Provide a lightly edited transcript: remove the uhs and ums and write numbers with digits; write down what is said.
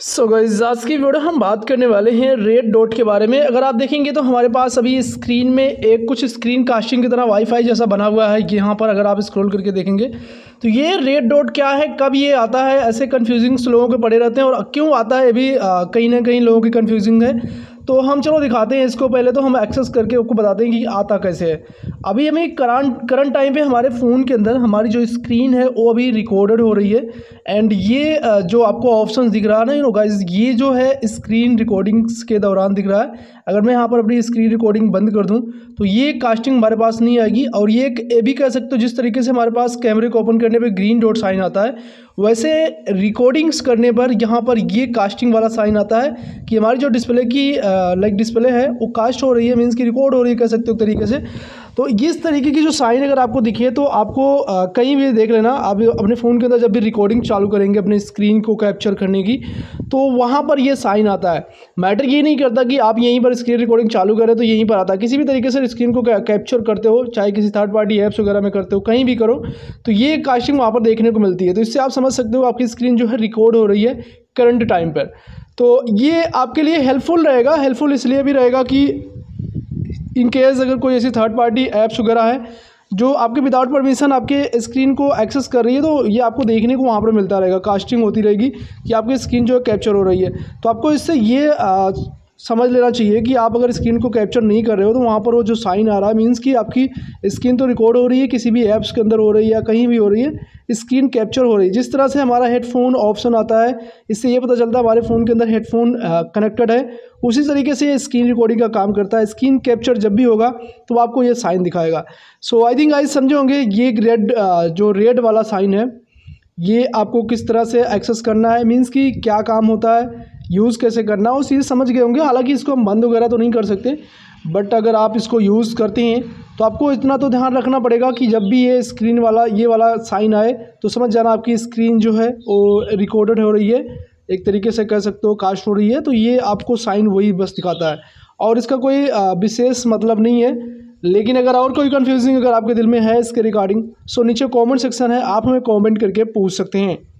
So guys आज की video हम बात करने वाले हैं रेड डॉट के बारे में। अगर आप देखेंगे तो हमारे पास अभी स्क्रीन में एक कुछ स्क्रीन कास्टिंग की तरह वाईफाई जैसा बना हुआ है। यहाँ पर अगर आप स्क्रॉल करके देखेंगे तो ये रेड डॉट क्या है, कब ये आता है, ऐसे कन्फ्यूजिंग्स लोगों के पड़े रहते हैं और क्यों आता है अभी कहीं ना कहीं लोगों की कन्फ्यूजिंग है। तो हम चलो दिखाते हैं इसको, पहले तो हम एक्सेस करके आपको बताते हैं कि आता कैसे है। अभी हमें करंट टाइम पे हमारे फ़ोन के अंदर हमारी जो स्क्रीन है वो अभी रिकॉर्डेड हो रही है। एंड ये जो आपको ऑप्शन दिख रहा है ना गाइस, ये जो है स्क्रीन रिकॉर्डिंग्स के दौरान दिख रहा है। अगर मैं यहाँ पर अपनी स्क्रीन रिकॉर्डिंग बंद कर दूँ तो ये कास्टिंग हमारे पास नहीं आएगी। और ये भी कह सकते हो जिस तरीके से हमारे पास कैमरे को ओपन करने पर ग्रीन डॉट साइन आता है, वैसे रिकॉर्डिंग्स करने पर यहाँ पर ये कास्टिंग वाला साइन आता है कि हमारी जो डिस्प्ले की लाइक डिस्प्ले है वो कास्ट हो रही है, मीन्स की रिकॉर्ड हो रही है कह सकते हो तरीके से। तो इस तरीके की जो साइन अगर आपको दिखे तो आपको कहीं भी देख लेना, आप अपने फ़ोन के अंदर जब भी रिकॉर्डिंग चालू करेंगे अपने स्क्रीन को कैप्चर करने की तो वहाँ पर ये साइन आता है। मैटर ये नहीं करता कि आप यहीं पर स्क्रीन रिकॉर्डिंग चालू करें तो यहीं पर आता है, किसी भी तरीके से स्क्रीन को कैप्चर करते हो, चाहे किसी थर्ड पार्टी ऐप्स वगैरह में करते हो, कहीं भी करो तो ये कास्टिंग वहाँ पर देखने को मिलती है। तो इससे आप समझ सकते हो आपकी स्क्रीन जो है रिकॉर्ड हो रही है करंट टाइम पर। तो ये आपके लिए हेल्पफुल रहेगा, हेल्पफुल इसलिए भी रहेगा कि इन केस अगर कोई ऐसी थर्ड पार्टी ऐप्स वगैरह है जो आपके विदाउट परमिशन आपके स्क्रीन को एक्सेस कर रही है तो ये आपको देखने को वहाँ पर मिलता रहेगा, कास्टिंग होती रहेगी कि आपकी स्क्रीन जो है कैप्चर हो रही है। तो आपको इससे ये समझ लेना चाहिए कि आप अगर स्क्रीन को कैप्चर नहीं कर रहे हो तो वहाँ पर वो जो साइन आ रहा है मीन्स कि आपकी स्क्रीन तो रिकॉर्ड हो रही है, किसी भी ऐप्स के अंदर हो रही है या कहीं भी हो रही है, स्क्रीन कैप्चर हो रही है। जिस तरह से हमारा हेडफोन ऑप्शन आता है इससे ये पता चलता है हमारे फ़ोन के अंदर हेडफोन कनेक्टेड है, उसी तरीके से ये स्क्रीन रिकॉर्डिंग का काम करता है। स्क्रीन कैप्चर जब भी होगा तो आपको ये साइन दिखाएगा। सो आई थिंक गाइस समझे होंगे ये रेड जो रेड वाला साइन है ये आपको किस तरह से एक्सेस करना है, मीन्स कि क्या काम होता है, यूज़ कैसे करना हो, चीज़ समझ गए होंगे। हालांकि इसको हम बंद वगैरह तो नहीं कर सकते, बट अगर आप इसको यूज़ करते हैं तो आपको इतना तो ध्यान रखना पड़ेगा कि जब भी ये स्क्रीन वाला ये वाला साइन आए तो समझ जाना आपकी स्क्रीन जो है वो रिकॉर्डेड हो रही है, एक तरीके से कह सकते हो कास्ट हो रही है। तो ये आपको साइन वही बस दिखाता है और इसका कोई विशेष मतलब नहीं है। लेकिन अगर और कोई कन्फ्यूजिंग अगर आपके दिल में है इसके रिगार्डिंग, सो नीचे कॉमेंट सेक्शन है, आप हमें कॉमेंट करके पूछ सकते हैं।